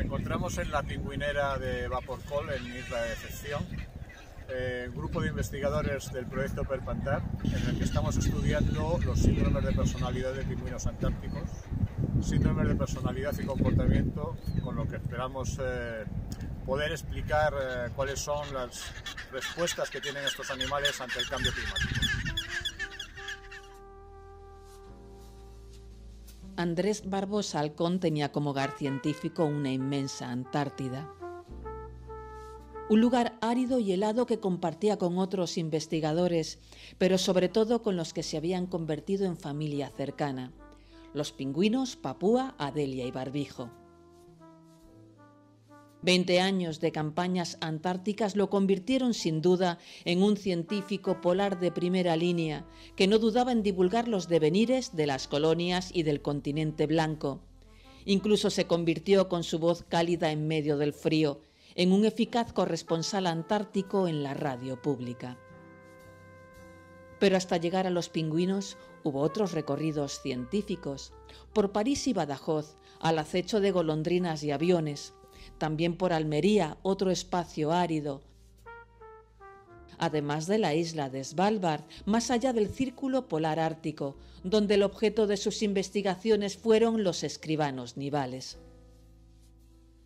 encontramos en la pingüinera de Vaporcol, en Isla de Decepción, grupo de investigadores del proyecto Perpantar, en el que estamos estudiando los síndromes de personalidad de pingüinos antárticos, síndromes de personalidad y comportamiento, con lo que esperamos poder explicar cuáles son las respuestas que tienen estos animales ante el cambio climático. Andrés Barbosa Alcón tenía como hogar científico una inmensa Antártida. Un lugar árido y helado que compartía con otros investigadores, pero sobre todo con los que se habían convertido en familia cercana: los pingüinos, Papúa, Adelia y Barbijo. 20 años de campañas antárticas lo convirtieron sin duda en un científico polar de primera línea, que no dudaba en divulgar los devenires de las colonias y del continente blanco. Incluso se convirtió, con su voz cálida en medio del frío, en un eficaz corresponsal antártico en la radio pública. Pero hasta llegar a los pingüinos hubo otros recorridos científicos, por París y Badajoz, al acecho de golondrinas y aviones, también por Almería, otro espacio árido, además de la isla de Svalbard, más allá del círculo polar ártico, donde el objeto de sus investigaciones fueron los escribanos nivales.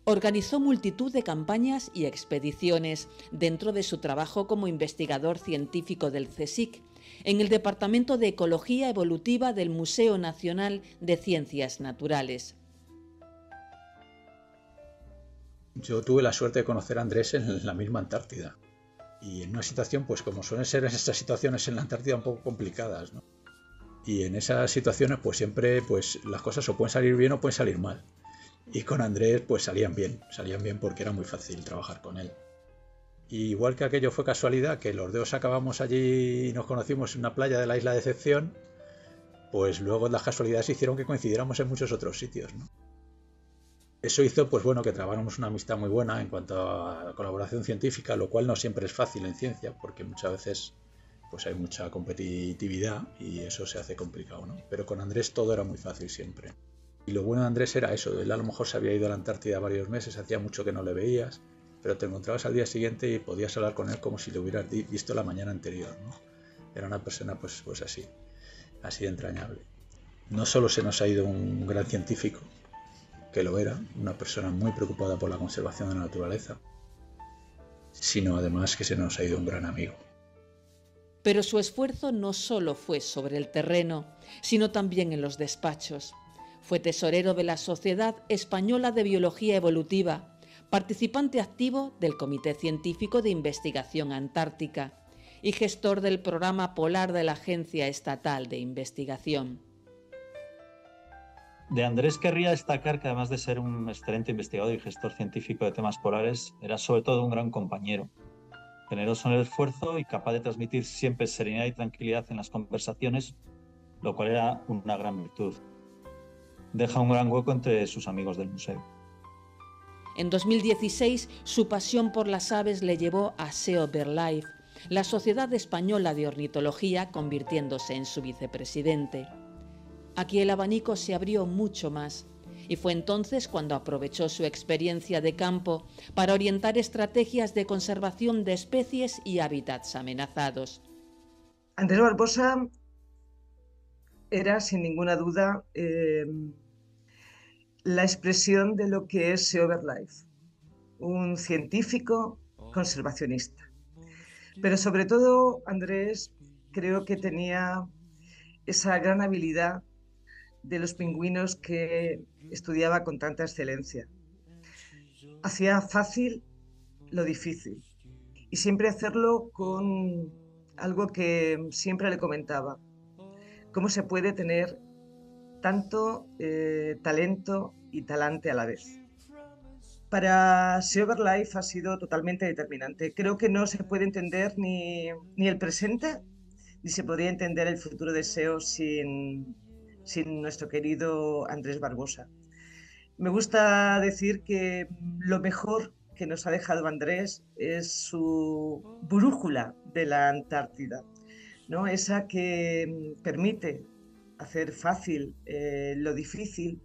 Organizó multitud de campañas y expediciones dentro de su trabajo como investigador científico del CSIC, en el Departamento de Ecología Evolutiva del Museo Nacional de Ciencias Naturales. Yo tuve la suerte de conocer a Andrés en la misma Antártida, y en una situación, pues como suelen ser estas situaciones en la Antártida, un poco complicadas, ¿no? Y en esas situaciones pues siempre las cosas o pueden salir bien o pueden salir mal. Y con Andrés pues salían bien porque era muy fácil trabajar con él. Y igual que aquello fue casualidad, que los dos acabamos allí y nos conocimos en una playa de la Isla de Decepción, pues luego las casualidades hicieron que coincidiéramos en muchos otros sitios, ¿no? Eso hizo pues bueno que trabáramos una amistad muy buena en cuanto a colaboración científica, lo cual no siempre es fácil en ciencia, porque muchas veces pues hay mucha competitividad y eso se hace complicado, ¿no? Pero con Andrés todo era muy fácil siempre. Y lo bueno de Andrés era eso, él a lo mejor se había ido a la Antártida varios meses, hacía mucho que no le veías, pero te encontrabas al día siguiente y podías hablar con él como si lo hubieras visto la mañana anterior, ¿no? Era una persona pues así de entrañable. No solo se nos ha ido un gran científico, que lo era, una persona muy preocupada por la conservación de la naturaleza, sino además que se nos ha ido un gran amigo. Pero su esfuerzo no solo fue sobre el terreno, sino también en los despachos. Fue tesorero de la Sociedad Española de Biología Evolutiva, participante activo del Comité Científico de Investigación Antártica y gestor del programa polar de la Agencia Estatal de Investigación. De Andrés querría destacar que, además de ser un excelente investigador y gestor científico de temas polares, era sobre todo un gran compañero, generoso en el esfuerzo y capaz de transmitir siempre serenidad y tranquilidad en las conversaciones, lo cual era una gran virtud. Deja un gran hueco entre sus amigos del museo. En 2016, su pasión por las aves le llevó a SEO/BirdLife, la Sociedad Española de Ornitología, convirtiéndose en su vicepresidente. Aquí el abanico se abrió mucho más, y fue entonces cuando aprovechó su experiencia de campo para orientar estrategias de conservación de especies y hábitats amenazados. Andrés Barbosa era, sin ninguna duda, la expresión de lo que es SEO/BirdLife, un científico conservacionista. Pero sobre todo Andrés creo que tenía esa gran habilidad de los pingüinos que estudiaba con tanta excelencia. Hacía fácil lo difícil y siempre hacerlo con algo que siempre le comentaba: cómo se puede tener tanto talento y talante a la vez. Para SEO/BirdLife ha sido totalmente determinante. Creo que no se puede entender ni el presente, ni se podría entender el futuro de SEO sin nuestro querido Andrés Barbosa. Me gusta decir que lo mejor que nos ha dejado Andrés es su brújula de la Antártida, ¿no? Esa que permite hacer fácil lo difícil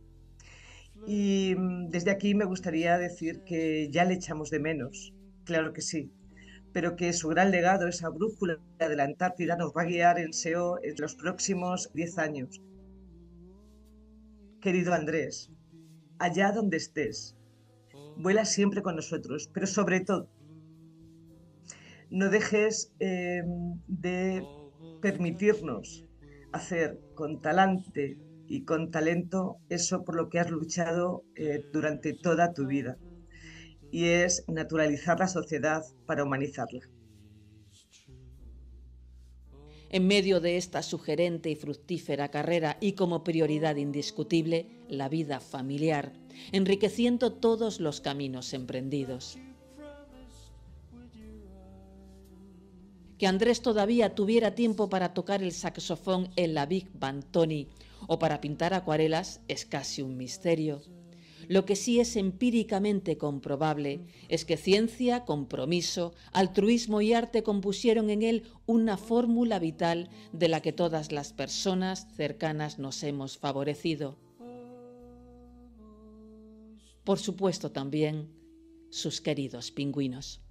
Y desde aquí me gustaría decir que ya le echamos de menos, claro que sí, pero que su gran legado, esa brújula de la Antártida, nos va a guiar en SEO en los próximos 10 años. Querido Andrés, allá donde estés, vuela siempre con nosotros, pero sobre todo, no dejes de permitirnos hacer con talante y con talento eso por lo que has luchado durante toda tu vida, y es naturalizar la sociedad para humanizarla. En medio de esta sugerente y fructífera carrera y como prioridad indiscutible, la vida familiar, enriqueciendo todos los caminos emprendidos. Que Andrés todavía tuviera tiempo para tocar el saxofón en la Big Band Tony o para pintar acuarelas es casi un misterio. Lo que sí es empíricamente comprobable es que ciencia, compromiso, altruismo y arte compusieron en él una fórmula vital de la que todas las personas cercanas nos hemos favorecido. Por supuesto también sus queridos pingüinos.